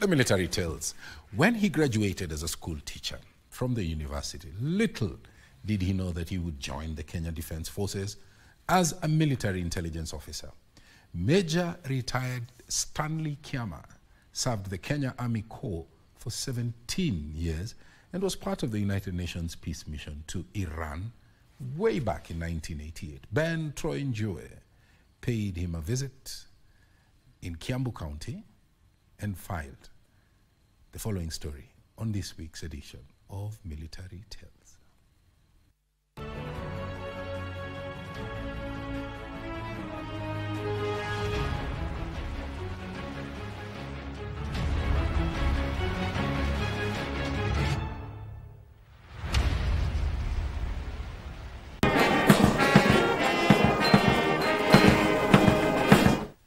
the military tells. When he graduated as a school teacher from the university, little did he know that he would join the Kenya Defense Forces as a military intelligence officer. Major retired Stanley Kiama served the Kenya Army Corps for 17 years and was part of the United Nations peace mission to Iran way back in 1988. Ben Troy Njue paid him a visit in Kiambu County and filed the following story on this week's edition of Military Tales.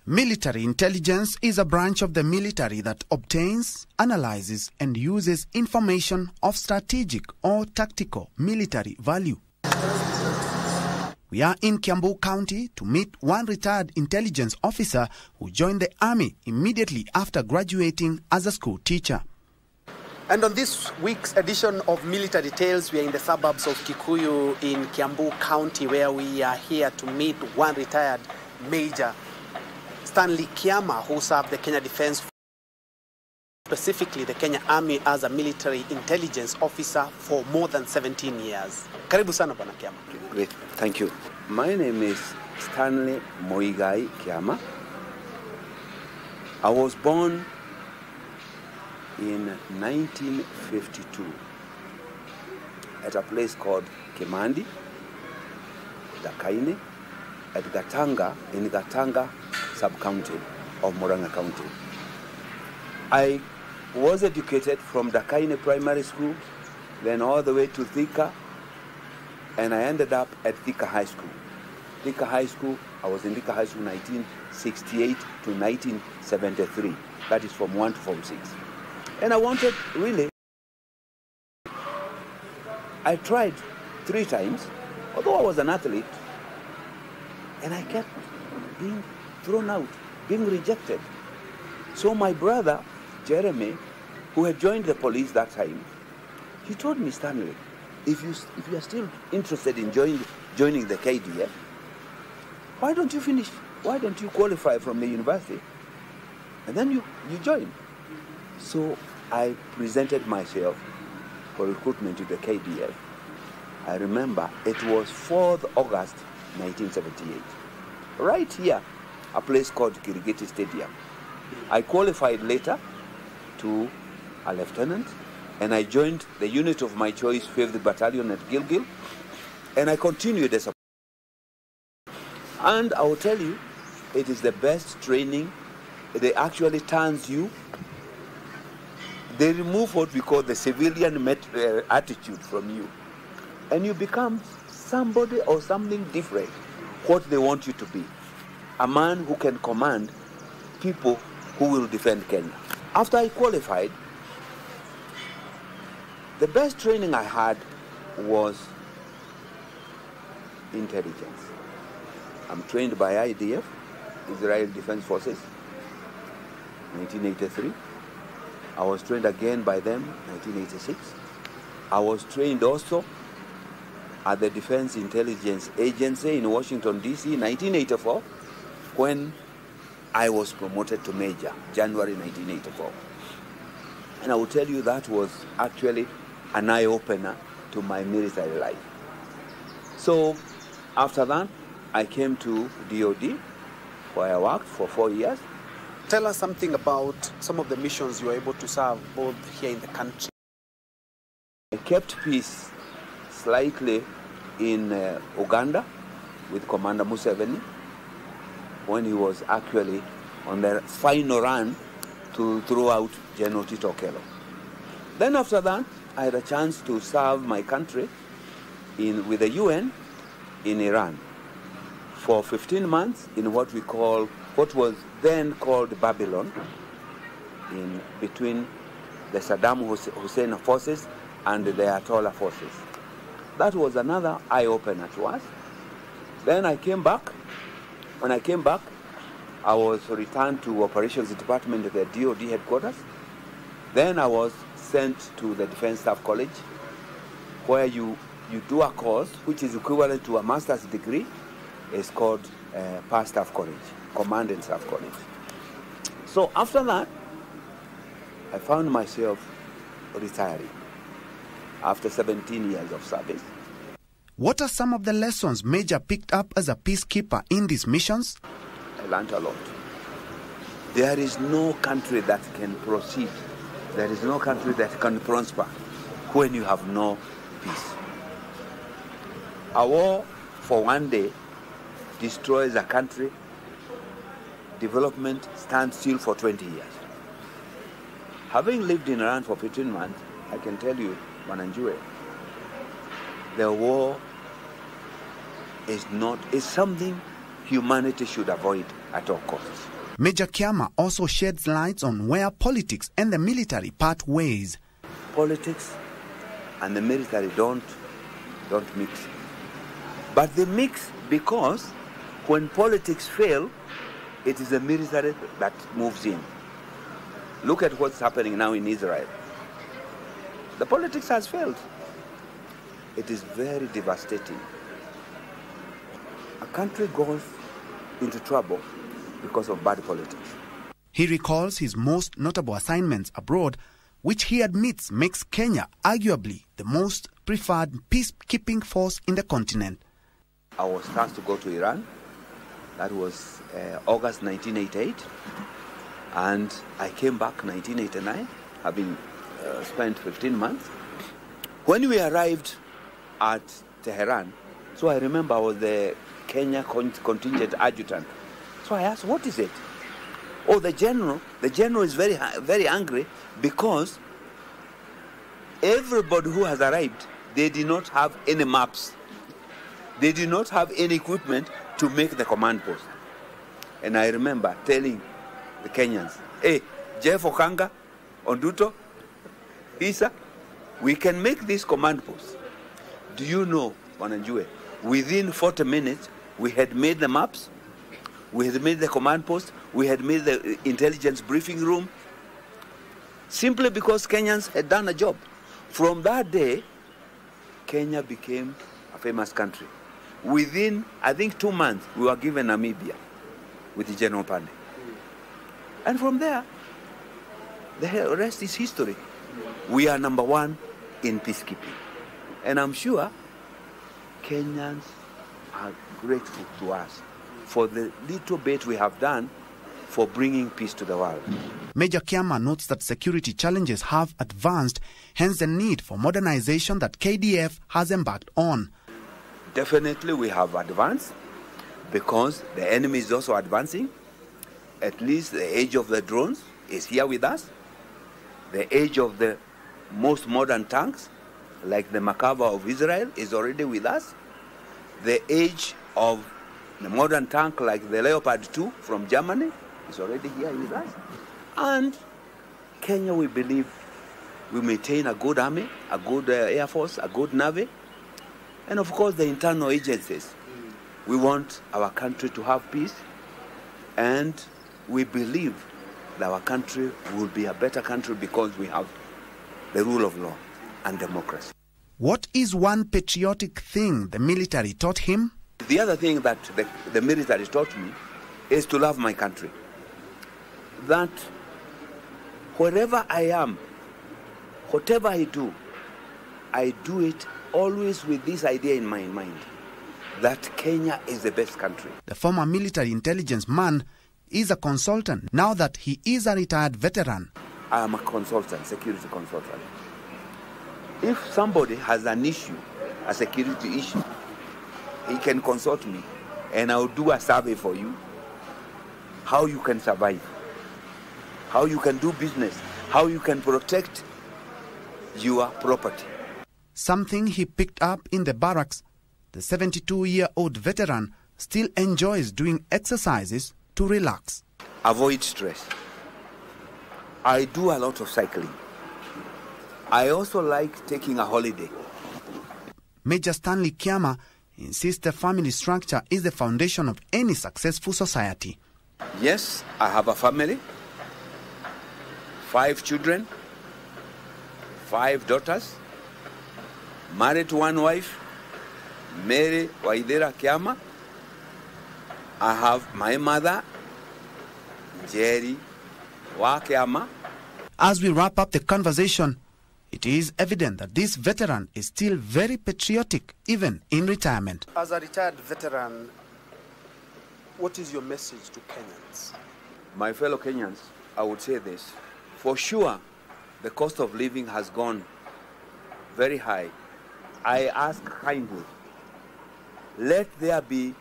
Military intelligence is a branch of the military that obtains, analyzes, and uses information of strategic or tactical military value. We are in Kiambu County to meet one retired intelligence officer who joined the army immediately after graduating as a school teacher. And on this week's edition of Military Tales, we are in the suburbs of Kikuyu in Kiambu County, where we are here to meet one retired major, Stanley Kiama, who served the Kenya Defense Forces, specifically the Kenya Army, as a military intelligence officer for more than 17 years. Karibu sana bwana Kiama. Great, thank you. My name is Stanley Moigai Kiama. I was born in 1952 at a place called Kemandi Dakaini at Gatanga, in Gatanga sub-county of Moranga County. I was educated from Dakaine Primary School, then all the way to Thika, and I ended up at Thika High School. Thika High School, I was in Thika High School 1968 to 1973. That is from 1 to Form 6. And I wanted, really, I tried 3 times, although I was an athlete, and I kept being thrown out, being rejected. So my brother, Jeremy, who had joined the police that time, he told me, Stanley, if you are still interested in joining the KDF, why don't you finish? Why don't you qualify from the university? And then you join. So I presented myself for recruitment to the KDF. I remember it was 4th August, 1978. Right here, a place called Kirigeti Stadium. I qualified later to a lieutenant, and I joined the unit of my choice, 5th Battalion at Gilgil, and I continued as a... And I will tell you, it is the best training. They actually turns you. They remove what we call the civilian attitude from you, and you become somebody or something different, what they want you to be. A man who can command people who will defend Kenya. After I qualified, the best training I had was intelligence. I'm trained by IDF, Israel Defense Forces, 1983. I was trained again by them, 1986. I was trained also at the Defense Intelligence Agency in Washington, D.C., 1984. When I was promoted to major, January 1984. And I will tell you that was actually an eye-opener to my military life. So after that, I came to DOD, where I worked for 4 years. Tell us something about some of the missions you were able to serve, both here in the country. I kept peace slightly in Uganda with Commander Museveni, when he was actually on the final run to throw out General Titokelo. Then after that, I had a chance to serve my country with the UN in Iran for 15 months in what was then called Babylon, in between the Saddam Hussein forces and the Atolla forces. That was another eye-opener to us. Then I came back. When I came back, I was returned to Operations Department at the DOD headquarters, Then I was sent to the Defense Staff College, where you do a course which is equivalent to a master's degree. It's called Past Staff College, Command and Staff College. So after that, I found myself retiring after 17 years of service. What are some of the lessons Major picked up as a peacekeeper in these missions? I learned a lot. There is no country that can proceed. There is no country that can prosper when you have no peace. A war for one day destroys a country. Development stands still for 20 years. Having lived in Iran for 15 months, I can tell you, Mananjue, the war is something humanity should avoid at all costs. Major Kiama also sheds light on where politics and the military part ways. Politics and the military don't mix. But they mix because when politics fail, it is the military that moves in. Look at what's happening now in Israel. The politics has failed. It is very devastating. A country goes into trouble because of bad politics. He recalls his most notable assignments abroad, which he admits makes Kenya arguably the most preferred peacekeeping force in the continent. I was tasked to go to Iran. That was August 1988. And I came back 1989, having spent 15 months. When we arrived at Tehran, so I remember I was the Kenya contingent adjutant. So I asked, what is it? Oh, the general is very, very angry because everybody who has arrived, they did not have any maps. They did not have any equipment to make the command post. And I remember telling the Kenyans, hey, Jeff Okanga, Onduto, Isa, we can make this command post. Do you know, Wananjue, within 40 minutes, we had made the maps, we had made the command post, we had made the intelligence briefing room, simply because Kenyans had done a job. From that day, Kenya became a famous country. Within, I think, 2 months, we were given Namibia with General Pandey. And from there, the rest is history. We are number one in peacekeeping. And I'm sure Kenyans are grateful to us for the little bit we have done for bringing peace to the world. Major Kiama notes that security challenges have advanced, hence the need for modernization that KDF has embarked on. Definitely we have advanced because the enemy is also advancing. At least the age of the drones is here with us. The age of the most modern tanks, like the Makava of Israel, is already with us. The age of the modern tank, like the Leopard 2 from Germany, is already here with us. And Kenya, we believe, we maintain a good army, a good air force, a good navy, and of course the internal agencies. We want our country to have peace, and we believe that our country will be a better country because we have the rule of law and democracy. What is one patriotic thing the military taught him? The other thing that the military taught me is to love my country. That wherever I am, whatever I do it always with this idea in my mind, that Kenya is the best country. The former military intelligence man is a consultant now that he is a retired veteran. I am a consultant, security consultant. If somebody has an issue, a security issue, he can consult me and I'll do a survey for you. How you can survive, how you can do business, how you can protect your property. Something he picked up in the barracks, the 72-year-old veteran still enjoys doing exercises to relax. Avoid stress. I do a lot of cycling. I also like taking a holiday. Major Stanley Kiama insists the family structure is the foundation of any successful society. Yes, I have a family, 5 children, 5 daughters, married to one wife, Mary Waidera Kiama. I have my mother, Jerry Wakiama. As we wrap up the conversation, it is evident that this veteran is still very patriotic, even in retirement. As a retired veteran, what is your message to Kenyans? My fellow Kenyans, I would say this. For sure, the cost of living has gone very high. I ask kindly, let there be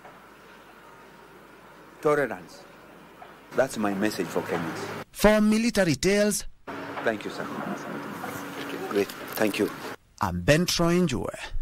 tolerance. That's my message for Kenyans. For Military Tales. Thank you, sir. Great. Thank you. I'm Ben Troy Njue.